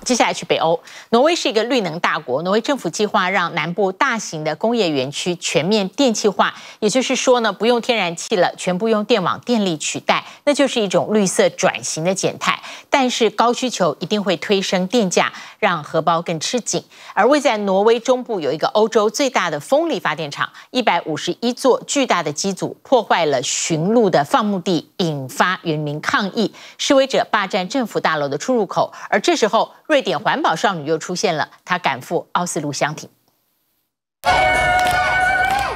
好，接下来去北欧，挪威是一个绿能大国，挪威政府计划让南部大型的工业园区全面电气化，也就是说呢，不用天然气了，全部用电网电力取代，那就是一种绿色转型的减碳。但是高需求一定会推升电价，让荷包更吃紧。而位在挪威中部有一个欧洲最大的风力发电厂，151座巨大的机组破坏了驯鹿的放牧地，引发人民抗议，示威者霸占政府大楼的出入口，而这时候，瑞典环保少女又出现了，她赶赴奥斯陆相挺。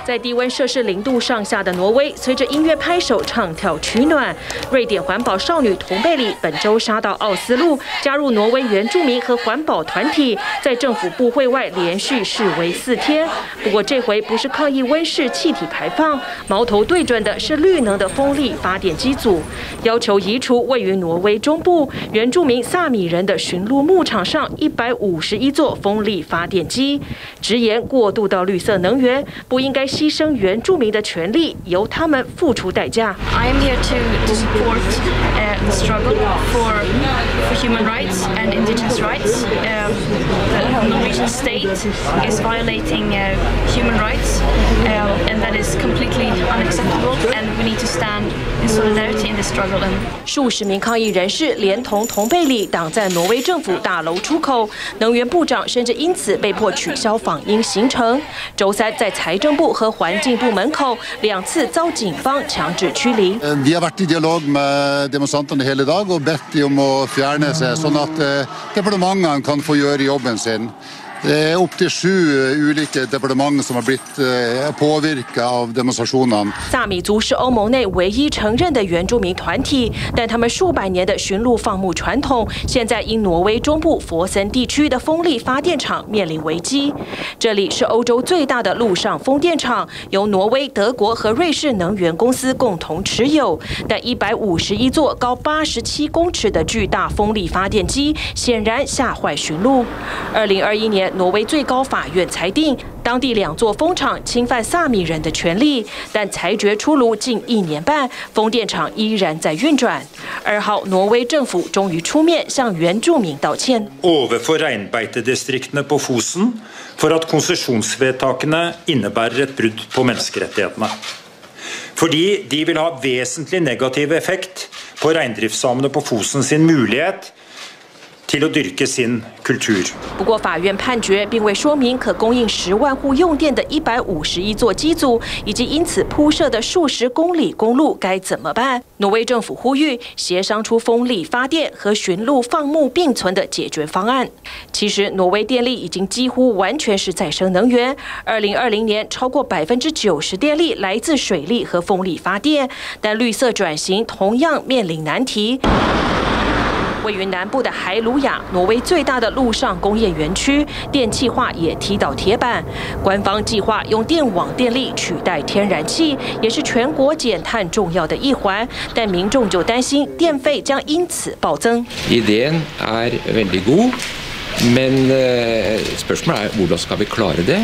在低温摄氏0度上下的挪威，随着音乐拍手唱跳取暖，瑞典环保少女图贝里本周杀到奥斯陆，加入挪威原住民和环保团体，在政府部会外连续示威4天。不过这回不是抗议温室气体排放，矛头对准的是绿能的风力发电机组，要求移除位于挪威中部原住民萨米人的驯鹿牧场上151座风力发电机，直言过渡到绿色能源不应该牺牲原住民的权利，由他们付出代价。I am here to support the struggle for human rights and indigenous rights. The Norwegian state is violating human rights, and that is completely unacceptable. And we need to stand in solidarity in this struggle. 数十名抗议人士连同同贝里挡在挪威政府大楼出口，能源部长甚至因此被迫取消访英行程。周3在财政部和环境部门口2次遭警方强制驱离。Vi har vært i dialog med demonstrantene hele dag og bedt de om å fjerne seg, sånn at departementene kan få gjøre jobben sin. Det er opptil 7 ulike departementer som har blitt påvirket av demonstrasjonene。萨米族是欧盟内唯一承认的原住民团体，但他们数百年的驯鹿放牧传统，现在因挪威中部Fosen地区的风力发电厂面临危机。这里是欧洲最大的陆上风电厂，由挪威、德国和瑞士能源公司共同持有。但151座高87公尺的巨大风力发电机，显然吓坏驯鹿。2021年。 挪威最高法院裁定，当地2座风场侵犯萨米人的权利，但裁决出炉近1年半，风电场依然在运转。2号，挪威政府终于出面向原住民道歉。Overfor reinbeitedistriktene på Fosen for at konsesjonsvedtakene innebærer et brudd på menneskerettighetene, fordi de vil ha vesentlig negativ effekt på reindriftssamene på Fosen sin mulighet. til å dyrke sin kultur。不过，法院判决并未说明可供应10万户用电的151座机组，以及因此铺设的数十公里公路该怎么办。挪威政府呼吁协商出风力发电和驯鹿放牧并存的解决方案。其实，挪威电力已经几乎完全是再生能源。2020年，超过90%电力来自水力和风力发电，但绿色转型同样面临难题。 位于南部的海鲁雅，挪威最大的陆上工业园区，电气化也踢到铁板。官方计划用电网电力取代天然气，也是全国减碳重要的一环。但民众就担心电费将因此暴增。Ideen er veldig god, men spørsmålet er hvordan skal vi klare det?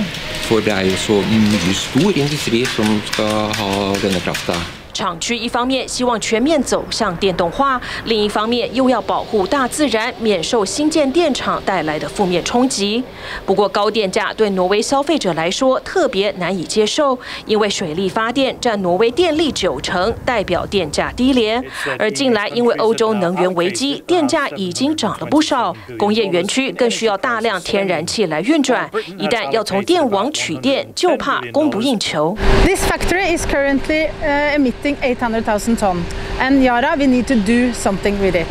For det er jo så mye stor industri som skal ha denne krafta. 厂区一方面希望全面走向电动化，另一方面又要保护大自然免受新建电厂带来的负面冲击。不过，高电价对挪威消费者来说特别难以接受，因为水力发电占挪威电力90%，代表电价低廉。而近来因为欧洲能源危机，电价已经涨了不少。工业园区更需要大量天然气来运转，一旦要从电网取电，就怕供不应求。This factory is currently emitting 800,000 tons, and Yara, we need to do something with it.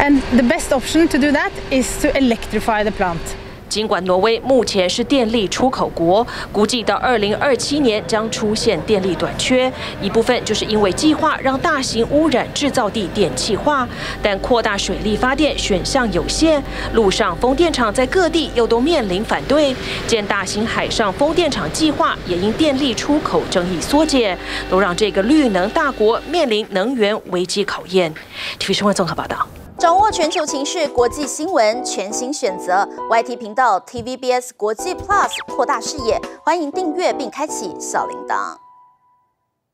And the best option to do that is to electrify the plant. 尽管挪威目前是电力出口国，估计到2027年将出现电力短缺，一部分就是因为计划让大型污染制造地电气化，但扩大水力发电选项有限，陆上风电场在各地又都面临反对，建大型海上风电场计划也因电力出口争议缩减，都让这个绿能大国面临能源危机考验。TVBS新闻综合报道。 掌握全球情势、国际新闻，全新选择 YT 频道 TVBS 国际 Plus， 扩大视野。欢迎订阅并开启小铃铛。